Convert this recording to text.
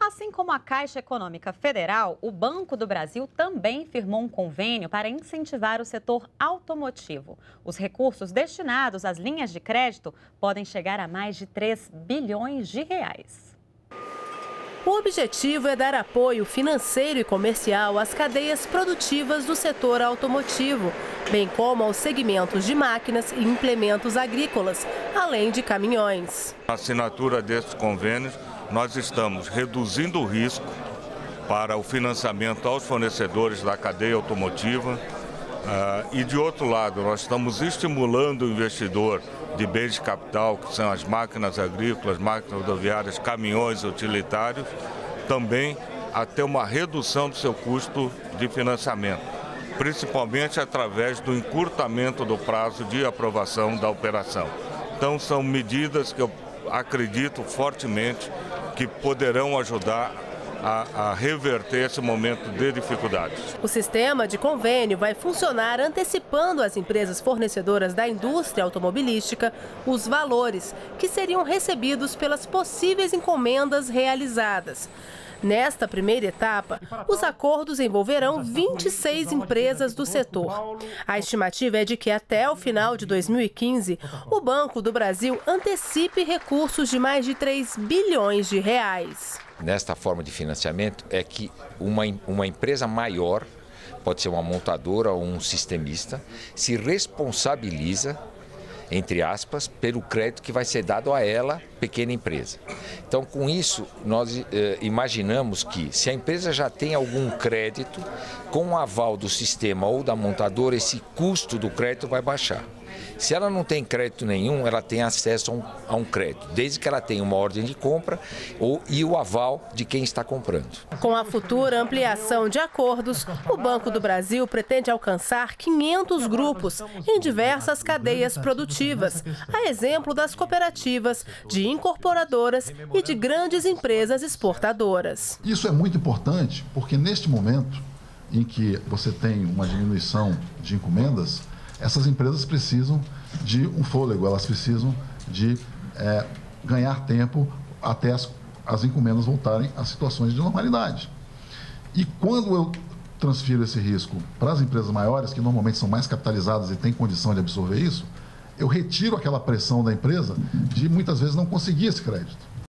Assim como a Caixa Econômica Federal, o Banco do Brasil também firmou um convênio para incentivar o setor automotivo. Os recursos destinados às linhas de crédito podem chegar a mais de 3 bilhões de reais. O objetivo é dar apoio financeiro e comercial às cadeias produtivas do setor automotivo, bem como aos segmentos de máquinas e implementos agrícolas, além de caminhões. A assinatura desses convênios, nós estamos reduzindo o risco para o financiamento aos fornecedores da cadeia automotiva e, de outro lado, nós estamos estimulando o investidor de bens de capital, que são as máquinas agrícolas, máquinas rodoviárias, caminhões utilitários, também a ter uma redução do seu custo de financiamento, principalmente através do encurtamento do prazo de aprovação da operação. Então, são medidas que eu acredito fortemente que poderão ajudar a reverter esse momento de dificuldades. O sistema de convênio vai funcionar antecipando às empresas fornecedoras da indústria automobilística os valores que seriam recebidos pelas possíveis encomendas realizadas. Nesta primeira etapa, os acordos envolverão 26 empresas do setor. A estimativa é de que até o final de 2015, o Banco do Brasil antecipe recursos de mais de 3 bilhões de reais. Nesta forma de financiamento é que uma empresa maior, pode ser uma montadora ou um sistemista, se responsabiliza, entre aspas, pelo crédito que vai ser dado a ela, pequena empresa. Então, com isso, nós imaginamos que, se a empresa já tem algum crédito, com o aval do sistema ou da montadora, esse custo do crédito vai baixar. Se ela não tem crédito nenhum, ela tem acesso a um crédito, desde que ela tenha uma ordem de compra e o aval de quem está comprando. Com a futura ampliação de acordos, o Banco do Brasil pretende alcançar 500 grupos em diversas cadeias produtivas, a exemplo das cooperativas, de incorporadoras e de grandes empresas exportadoras. Isso é muito importante porque, neste momento em que você tem uma diminuição de encomendas, essas empresas precisam de um fôlego, elas precisam de ganhar tempo até as encomendas voltarem a situações de normalidade. E quando eu transfiro esse risco para as empresas maiores, que normalmente são mais capitalizadas e têm condição de absorver isso, eu retiro aquela pressão da empresa de muitas vezes não conseguir esse crédito.